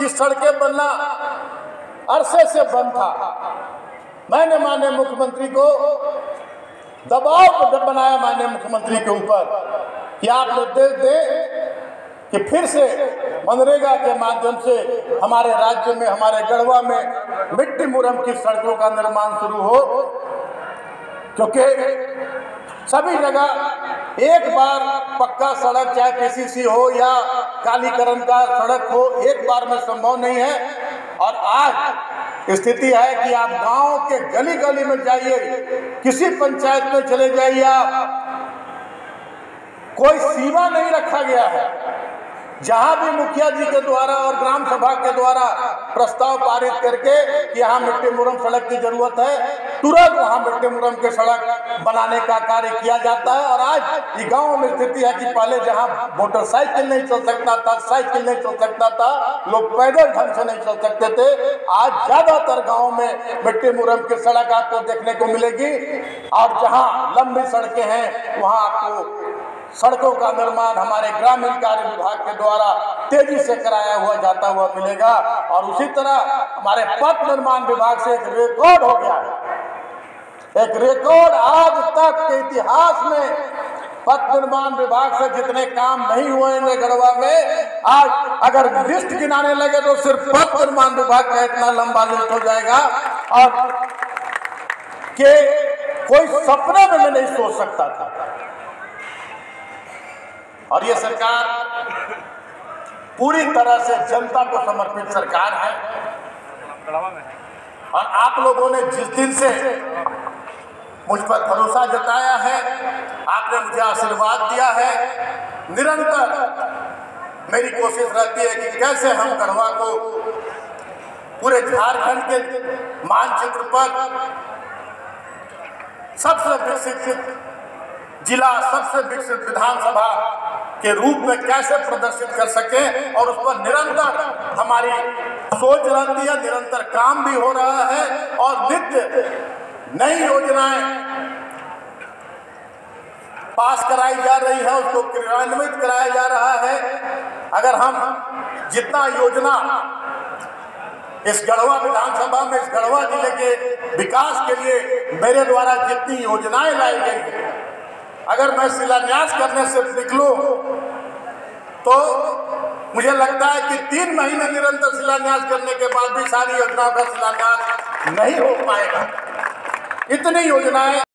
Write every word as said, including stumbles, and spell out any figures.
की सड़कें बनना अरसे से बंद था। मैंने माननीय मुख्यमंत्री को दबाव बनाया, माननीय मुख्यमंत्री के ऊपर कि आप निर्देश दें कि फिर से मनरेगा के माध्यम से हमारे राज्य में, हमारे गढ़वा में मिट्टी मुरम की सड़कों का निर्माण शुरू हो, क्योंकि सभी जगह एक बार पक्का सड़क चाहे पीसीसी हो या कालीकरण का सड़क हो, एक बार में संभव नहीं है। और आज स्थिति है कि आप गांव के गली गली में जाइए, किसी पंचायत में चले जाइए आप, कोई सीमा नहीं रखा गया है। जहां भी मुखिया जी के द्वारा और ग्राम सभा के द्वारा प्रस्ताव पारित करके कि यहाँ मिट्टी मुरम सड़क की जरूरत है, तुरंत वहाँ मिट्टी मुरम के सड़क बनाने का कार्य किया जाता है। और आज ये गाँव में स्थिति है कि पहले जहाँ मोटरसाइकिल नहीं चल सकता था, साइकिल नहीं चल सकता था, लोग पैदल ढंग से नहीं चल सकते थे, आज ज्यादातर गाँव में मिट्टी मुरम की सड़क आपको देखने को मिलेगी। और जहाँ लंबी सड़कें हैं वहाँ आपको सड़कों का निर्माण हमारे ग्रामीण कार्य विभाग के द्वारा तेजी से कराया हुआ जाता हुआ मिलेगा। और उसी तरह हमारे पथ निर्माण विभाग से एक रिकॉर्ड हो गया है, एक रिकॉर्ड आज तक के इतिहास में पथ निर्माण विभाग से जितने काम नहीं हुए हैं गढ़वा में, आज अगर लिस्ट गिनाने लगे तो सिर्फ पथ निर्माण विभाग का इतना लंबा लिस्ट हो जाएगा और के कोई सपने में मैं नहीं सोच सकता था। और ये सरकार पूरी तरह से जनता को समर्पित सरकार है। और आप लोगों ने जिस दिन से मुझ पर भरोसा जताया है, आपने मुझे आशीर्वाद दिया है, निरंतर मेरी कोशिश रहती है कि कैसे हम गढ़वा को पूरे झारखंड के मानचित्र पर सबसे विकसित जिला, सबसे विकसित विधानसभा के रूप में कैसे प्रदर्शित कर सके। और उस पर निरंतर हमारी सोच रहती है, निरंतर काम भी हो रहा है और नित्य नई योजनाएं पास कराई जा रही है, उसको क्रियान्वित कराया जा रहा है। अगर हम जितना योजना इस गढ़वा विधानसभा में, इस गढ़वा जिले के विकास के लिए मेरे द्वारा जितनी योजनाएं लाई गई हैं, अगर मैं शिलान्यास करने से निकलूं तो मुझे लगता है कि तीन महीने निरंतर शिलान्यास करने के बाद भी सारी योजनाओं का शिलान्यास नहीं हो पाएगा। इतनी योजनाएं